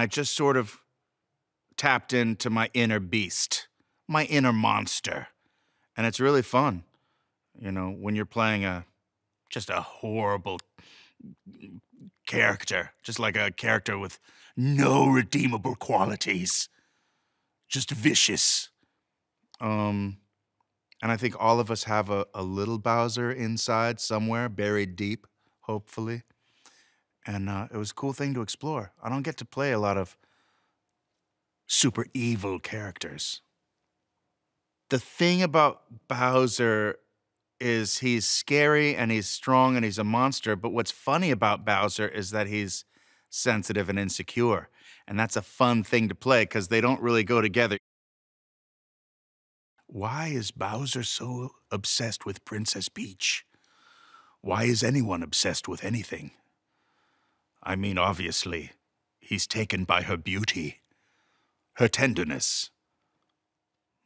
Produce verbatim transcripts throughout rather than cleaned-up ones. I just sort of tapped into my inner beast, my inner monster. And it's really fun, you know, when you're playing a, just a horrible character, just like a character with no redeemable qualities, just vicious. Um, and I think all of us have a, a little Bowser inside somewhere, buried deep, hopefully. And uh, it was a cool thing to explore. I don't get to play a lot of super evil characters. The thing about Bowser is he's scary and he's strong and he's a monster, but what's funny about Bowser is that he's sensitive and insecure. And that's a fun thing to play because they don't really go together. Why is Bowser so obsessed with Princess Peach? Why is anyone obsessed with anything? I mean, obviously, he's taken by her beauty, her tenderness.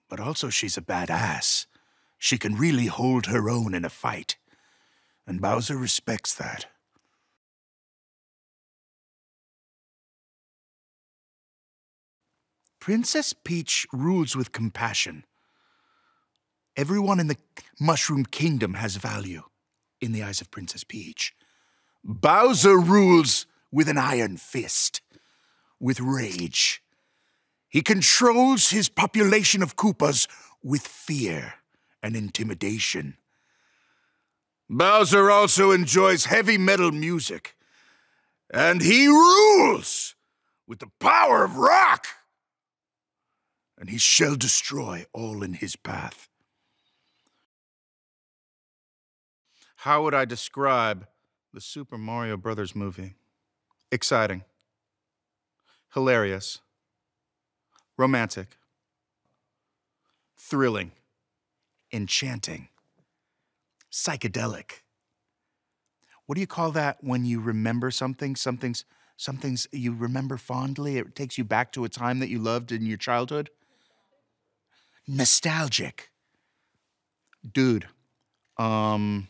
But also she's a badass. She can really hold her own in a fight. And Bowser respects that. Princess Peach rules with compassion. Everyone in the Mushroom Kingdom has value in the eyes of Princess Peach. Bowser rules with an iron fist, with rage. He controls his population of Koopas with fear and intimidation. Bowser also enjoys heavy metal music, and he rules with the power of rock, and he shall destroy all in his path. How would I describe the Super Mario Brothers movie? Exciting, hilarious, romantic, thrilling, enchanting, psychedelic. What do you call that when you remember something? Something's, something's you remember fondly. It takes you back to a time that you loved in your childhood. Nostalgic. Dude, um,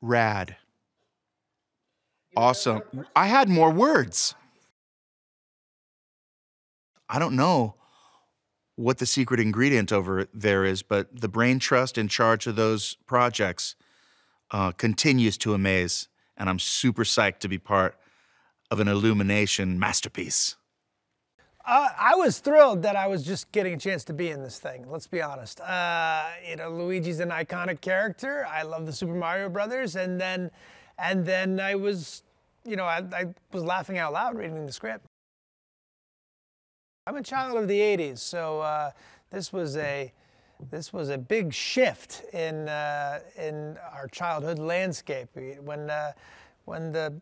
rad. Awesome. I had more words. I don't know what the secret ingredient over there is, but the brain trust in charge of those projects uh, continues to amaze, and I'm super psyched to be part of an Illumination masterpiece. Uh, I was thrilled that I was just getting a chance to be in this thing, let's be honest. Uh, you know, Luigi's an iconic character. I love the Super Mario Brothers, and then, and then I was, you know, I, I was laughing out loud reading the script. I'm a child of the eighties, so uh, this was a this was a big shift in uh, in our childhood landscape. When uh, when the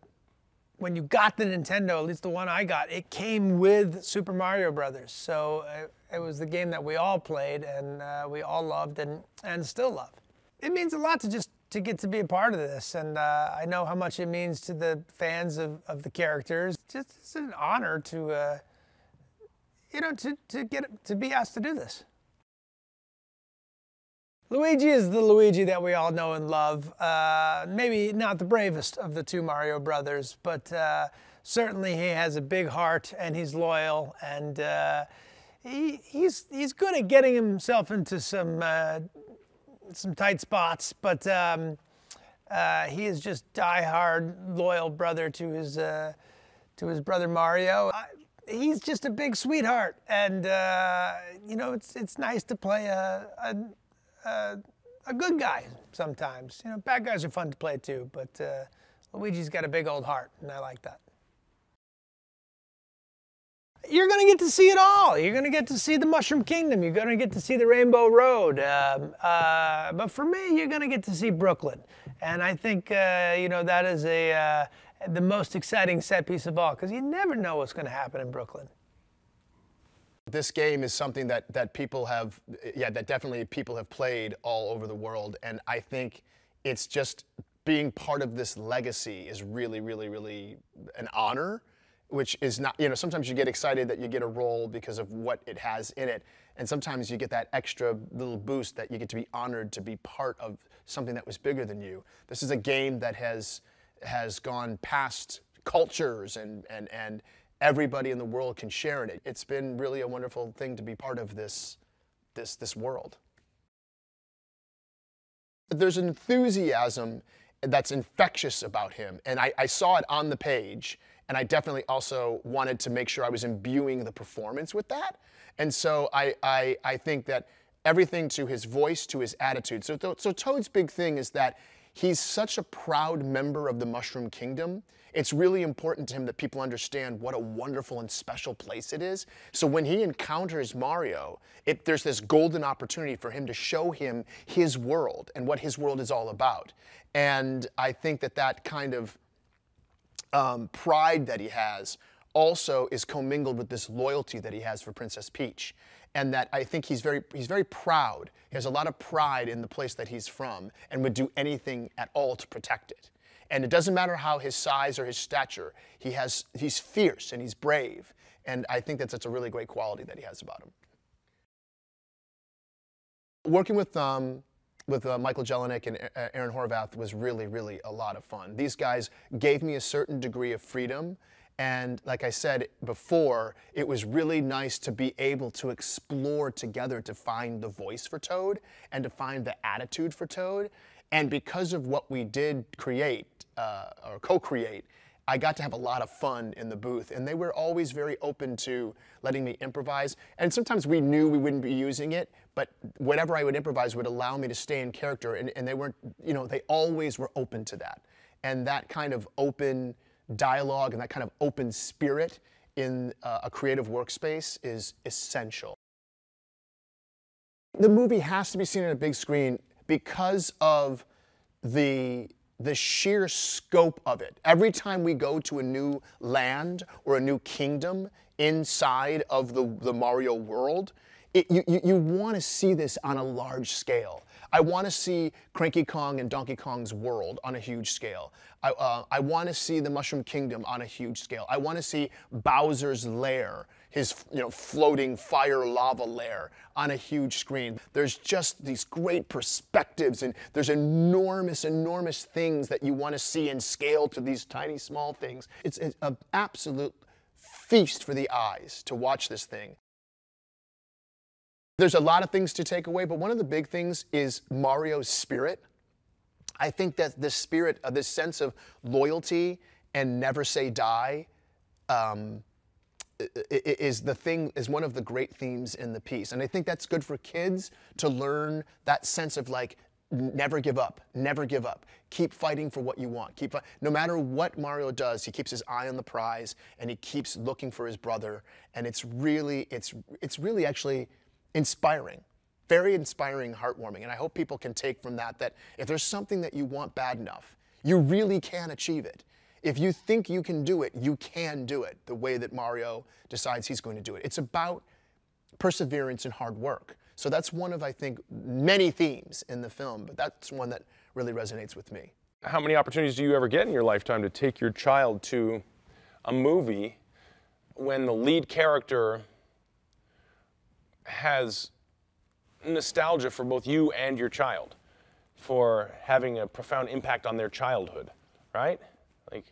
when you got the Nintendo, at least the one I got, it came with Super Mario Brothers. So it, it was the game that we all played and uh, we all loved and and still love. It means a lot to just to get to be a part of this, and uh, I know how much it means to the fans of of the characters. Just it's an honor to. Uh, you know, to, to get, to be asked to do this. Luigi is the Luigi that we all know and love. Uh, maybe not the bravest of the two Mario brothers, but uh, certainly he has a big heart and he's loyal, and uh, he, he's, he's good at getting himself into some, uh, some tight spots, but um, uh, he is just diehard loyal brother to his, uh, to his brother Mario. I, He's just a big sweetheart, and uh, you know, it's it's nice to play a, a, a, a good guy sometimes. You know, bad guys are fun to play too, but uh, Luigi's got a big old heart, and I like that. You're gonna get to see it all. You're gonna get to see the Mushroom Kingdom. You're gonna get to see the Rainbow Road. Um, uh, but for me, you're gonna get to see Brooklyn, and I think uh, you know that is a. Uh, the most exciting set piece of all, because you never know what's going to happen in Brooklyn. This game is something that, that people have, yeah, that definitely people have played all over the world, and I think it's just being part of this legacy is really, really, really an honor, which is not, you know, sometimes you get excited that you get a role because of what it has in it, and sometimes you get that extra little boost that you get to be honored to be part of something that was bigger than you. This is a game that has has gone past cultures and, and, and, everybody in the world can share in it. It's been really a wonderful thing to be part of this, this, this world. There's an enthusiasm that's infectious about him, and I, I saw it on the page, and I definitely also wanted to make sure I was imbuing the performance with that. And so I, I, I think that everything to his voice, to his attitude. So, so Toad's big thing is that he's such a proud member of the Mushroom Kingdom. It's really important to him that people understand what a wonderful and special place it is. So when he encounters Mario, it, there's this golden opportunity for him to show him his world and what his world is all about. And I think that that kind of um, pride that he has also is commingled with this loyalty that he has for Princess Peach. And that I think he's very, he's very proud. He has a lot of pride in the place that he's from and would do anything at all to protect it. And it doesn't matter how his size or his stature, he has, he's fierce and he's brave. And I think that's, that's a really great quality that he has about him. Working with, um, with uh, Michael Jelenic and Aaron Horvath was really, really a lot of fun. These guys gave me a certain degree of freedom. And like I said before, it was really nice to be able to explore together to find the voice for Toad and to find the attitude for Toad. And because of what we did create, uh, or co-create, I got to have a lot of fun in the booth. And they were always very open to letting me improvise. And sometimes we knew we wouldn't be using it, but whatever I would improvise would allow me to stay in character. And, and they weren't, you know, they always were open to that. And that kind of open dialogue and that kind of open spirit in uh, a creative workspace is essential. The movie has to be seen on a big screen because of the, the sheer scope of it. Every time we go to a new land or a new kingdom inside of the, the Mario world, it, you, you, you want to see this on a large scale. I want to see Cranky Kong and Donkey Kong's world on a huge scale. I, uh, I want to see the Mushroom Kingdom on a huge scale. I want to see Bowser's lair, his you know, floating fire lava lair on a huge screen. There's just these great perspectives and there's enormous, enormous things that you want to see and scale to these tiny, small things. It's, it's an absolute feast for the eyes to watch this thing. There's a lot of things to take away, but one of the big things is Mario's spirit. I think that this spirit, uh, this sense of loyalty and never say die, um, is the thing, is one of the great themes in the piece. And I think that's good for kids to learn that sense of like, never give up, never give up. Keep fighting for what you want. Keep fight no matter what Mario does, he keeps his eye on the prize and he keeps looking for his brother. And it's really, it's, it's really actually inspiring, very inspiring, heartwarming, and I hope people can take from that that if there's something that you want bad enough, you really can achieve it. If you think you can do it, you can do it the way that Mario decides he's going to do it. It's about perseverance and hard work. So that's one of, I think, many themes in the film, but that's one that really resonates with me. How many opportunities do you ever get in your lifetime to take your child to a movie when the lead character has nostalgia for both you and your child, for having a profound impact on their childhood, right? Like,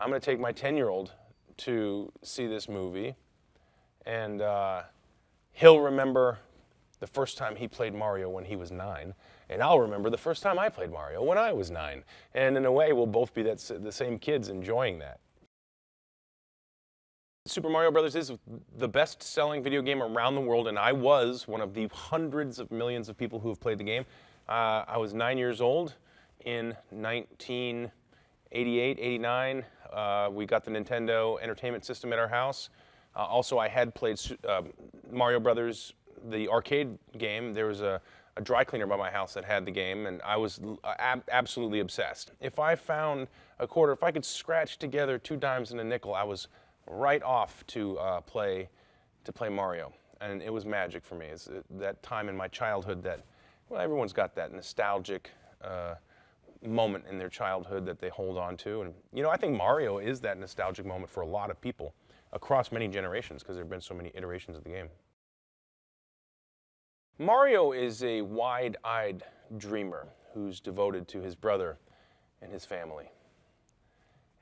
I'm gonna take my ten-year-old to see this movie, and uh, he'll remember the first time he played Mario when he was nine, and I'll remember the first time I played Mario when I was nine. And in a way, we'll both be that, the same kids enjoying that. Super Mario Brothers is the best-selling video game around the world, and I was one of the hundreds of millions of people who have played the game. Uh, I was nine years old in nineteen eighty-eight, eighty-nine. Uh, we got the Nintendo Entertainment System at our house. Uh, also, I had played uh, Mario Brothers, the arcade game. There was a, a dry cleaner by my house that had the game, and I was ab absolutely obsessed. If I found a quarter, if I could scratch together two dimes and a nickel, I was right off to uh, play to play Mario, and it was magic for me. It's uh, that time in my childhood that, well, everyone's got that nostalgic uh, moment in their childhood that they hold on to, and you know, I think Mario is that nostalgic moment for a lot of people across many generations because there have been so many iterations of the game. Mario is a wide-eyed dreamer who's devoted to his brother and his family,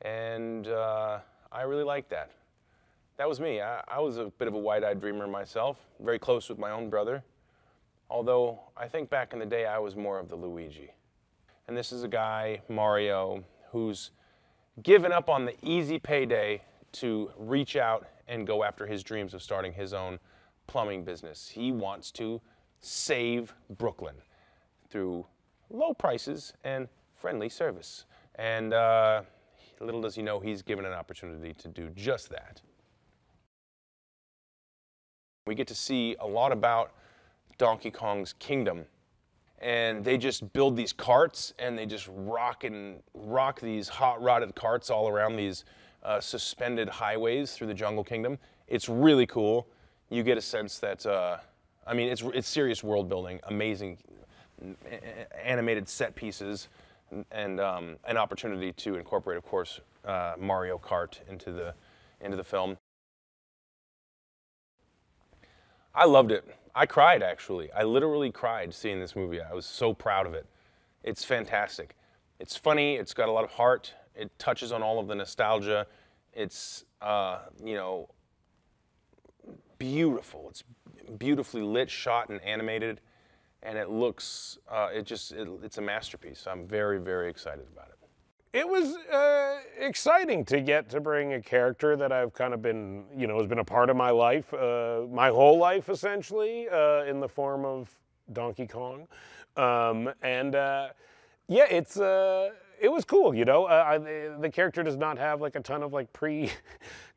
and uh, I really like that. that was me. I, I was a bit of a wide-eyed dreamer myself, very close with my own brother. Although, I think back in the day, I was more of the Luigi. And this is a guy, Mario, who's given up on the easy payday to reach out and go after his dreams of starting his own plumbing business. He wants to save Brooklyn through low prices and friendly service. And uh, little does he know, he's given an opportunity to do just that. We get to see a lot about Donkey Kong's kingdom. And they just build these carts, and they just rock and rock these hot-rodded carts all around these uh, suspended highways through the Jungle Kingdom. It's really cool. You get a sense that, uh, I mean, it's, it's serious world building, amazing animated set pieces, and, and um, an opportunity to incorporate, of course, uh, Mario Kart into the, into the film. I loved it. I cried, actually. I literally cried seeing this movie. I was so proud of it. It's fantastic. It's funny. It's got a lot of heart. It touches on all of the nostalgia. It's, uh, you know, beautiful. It's beautifully lit, shot, and animated. And it looks, uh, it just, it, it's a masterpiece. I'm very, very excited about it. It was uh, exciting to get to bring a character that I've kind of been, you know, has been a part of my life, uh, my whole life, essentially, uh, in the form of Donkey Kong. Um, and, uh, yeah, it's, uh, it was cool, you know. Uh, I, the character does not have, like, a ton of, like, pre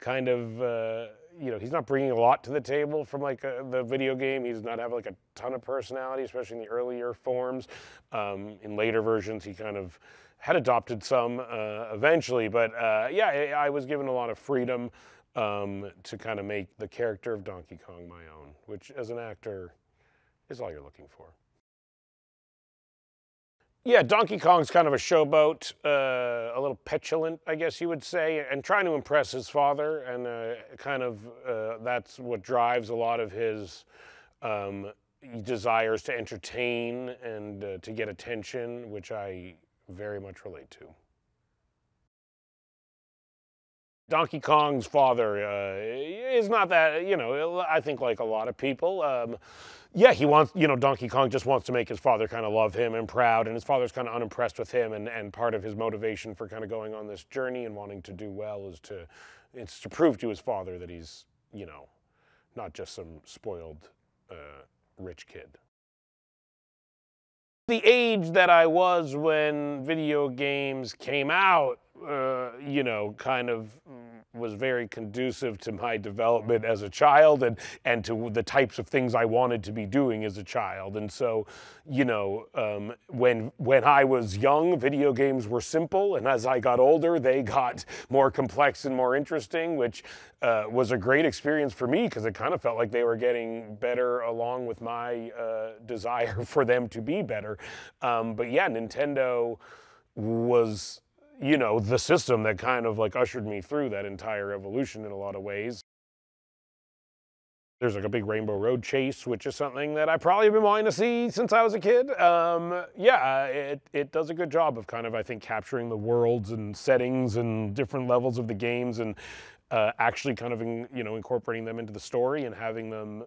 kind of, uh, you know, he's not bringing a lot to the table from, like, a, the video game. He does not have, like, a ton of personality, especially in the earlier forms. Um, in later versions, he kind of had adopted some uh, eventually, but uh, yeah, I, I was given a lot of freedom um, to kind of make the character of Donkey Kong my own, which as an actor is all you're looking for. Yeah, Donkey Kong's kind of a showboat, uh, a little petulant, I guess you would say, and trying to impress his father, and uh, kind of uh, that's what drives a lot of his um, desires to entertain and uh, to get attention, which I very much relate to. Donkey Kong's father uh, is not that, you know, I think like a lot of people, um, yeah, he wants, you know, Donkey Kong just wants to make his father kind of love him and proud, and his father's kind of unimpressed with him, and, and part of his motivation for kind of going on this journey and wanting to do well is to, it's to prove to his father that he's, you know, not just some spoiled uh, rich kid. The age that I was when video games came out, uh, you know, kind of was very conducive to my development as a child and, and to the types of things I wanted to be doing as a child. And so, you know, um, when, when I was young, video games were simple, and as I got older, they got more complex and more interesting, which uh, was a great experience for me because it kind of felt like they were getting better along with my uh, desire for them to be better. Um, but yeah, Nintendo was, you know, the system that kind of like ushered me through that entire evolution in a lot of ways. There's like a big Rainbow Road chase, which is something that I probably have been wanting to see since I was a kid. Um, yeah, it, it does a good job of kind of, I think, capturing the worlds and settings and different levels of the games and uh, actually kind of, in, you know, incorporating them into the story and having them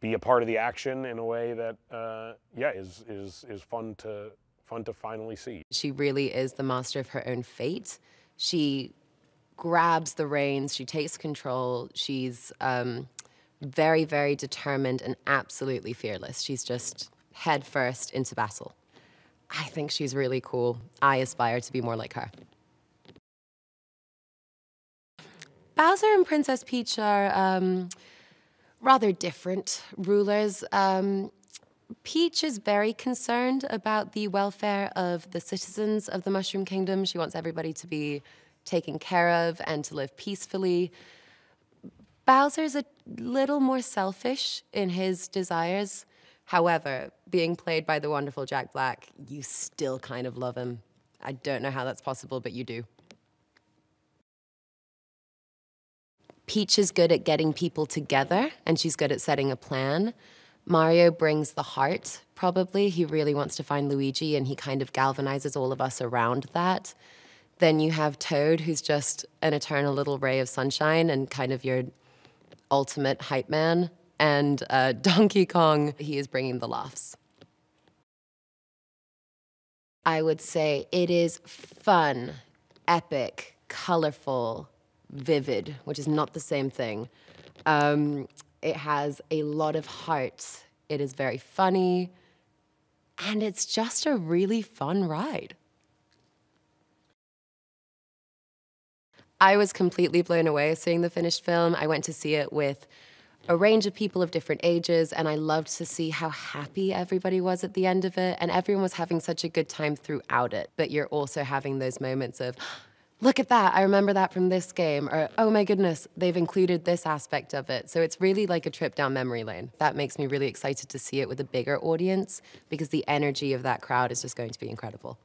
be a part of the action in a way that, uh, yeah, is, is, is fun to, fun to finally see. She really is the master of her own fate. She grabs the reins, she takes control, she's um, very, very determined and absolutely fearless. She's just head first into battle. I think she's really cool. I aspire to be more like her. Bowser and Princess Peach are um, rather different rulers. Um, Peach is very concerned about the welfare of the citizens of the Mushroom Kingdom. She wants everybody to be taken care of and to live peacefully. Bowser's a little more selfish in his desires. However, being played by the wonderful Jack Black, you still kind of love him. I don't know how that's possible, but you do. Peach is good at getting people together, and she's good at setting a plan. Mario brings the heart, probably. He really wants to find Luigi, and he kind of galvanizes all of us around that. Then you have Toad, who's just an eternal little ray of sunshine and kind of your ultimate hype man, and uh, Donkey Kong, he is bringing the laughs. I would say it is fun, epic, colorful, vivid, which is not the same thing. Um, it has a lot of heart. It is very funny, and it's just a really fun ride. I was completely blown away seeing the finished film. I went to see it with a range of people of different ages, and I loved to see how happy everybody was at the end of it, and everyone was having such a good time throughout it. But you're also having those moments of, look at that, I remember that from this game, or oh my goodness, they've included this aspect of it. So it's really like a trip down memory lane. That makes me really excited to see it with a bigger audience, because the energy of that crowd is just going to be incredible.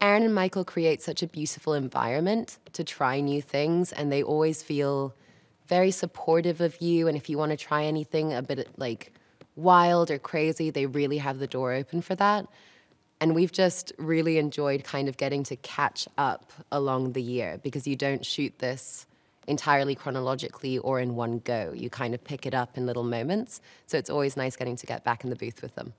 Aaron and Michael create such a beautiful environment to try new things, and they always feel very supportive of you, and if you want to try anything a bit like wild or crazy, they really have the door open for that. And we've just really enjoyed kind of getting to catch up along the year, because you don't shoot this entirely chronologically or in one go. You kind of pick it up in little moments. So it's always nice getting to get back in the booth with them.